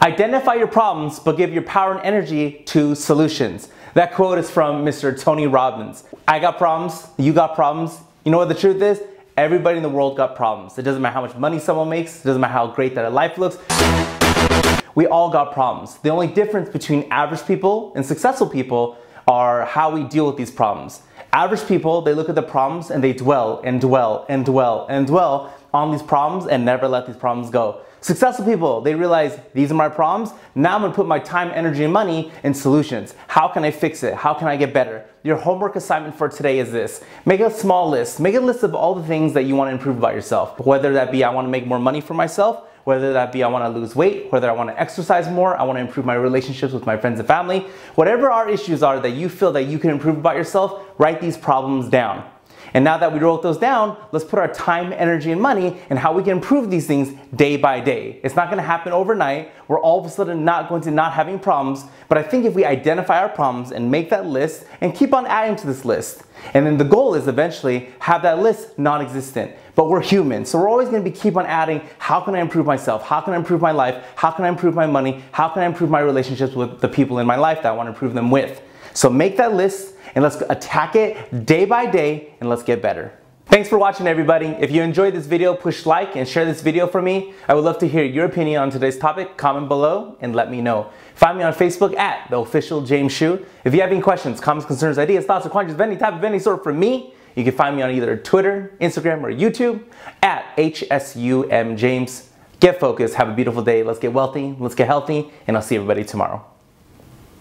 Identify your problems, but give your power and energy to solutions. That quote is from Mr. Tony Robbins. I got problems, you got problems. You know what the truth is? Everybody in the world got problems. It doesn't matter how much money someone makes, it doesn't matter how great their life looks. We all got problems. The only difference between average people and successful people are how we deal with these problems. Average people, they look at the problems and they dwell and dwell and dwell and dwell on these problems and never let these problems go. Successful people, they realize these are my problems. Now I'm gonna put my time, energy, and money in solutions. How can I fix it? How can I get better? Your homework assignment for today is this. Make a small list. Make a list of all the things that you wanna improve about yourself. Whether that be I wanna make more money for myself, whether that be I wanna lose weight, whether I wanna exercise more, I wanna improve my relationships with my friends and family. Whatever our issues are that you feel that you can improve about yourself, write these problems down. And now that we wrote those down, let's put our time, energy, and money and how we can improve these things day by day. It's not gonna happen overnight. We're all of a sudden not having problems, but I think if we identify our problems and make that list and keep on adding to this list, and then the goal is eventually have that list non-existent. But we're human, so we're always gonna keep on adding, how can I improve myself? How can I improve my life? How can I improve my money? How can I improve my relationships with the people in my life that I wanna improve them with? So make that list and let's attack it day by day and let's get better. Thanks for watching, everybody. If you enjoyed this video, push like and share this video for me. I would love to hear your opinion on today's topic. Comment below and let me know. Find me on Facebook at The Official James Shu. If you have any questions, comments, concerns, ideas, thoughts, or questions of any type of any sort from me, you can find me on either Twitter, Instagram, or YouTube at HSUM James. Get focused, have a beautiful day. Let's get wealthy, let's get healthy, and I'll see everybody tomorrow.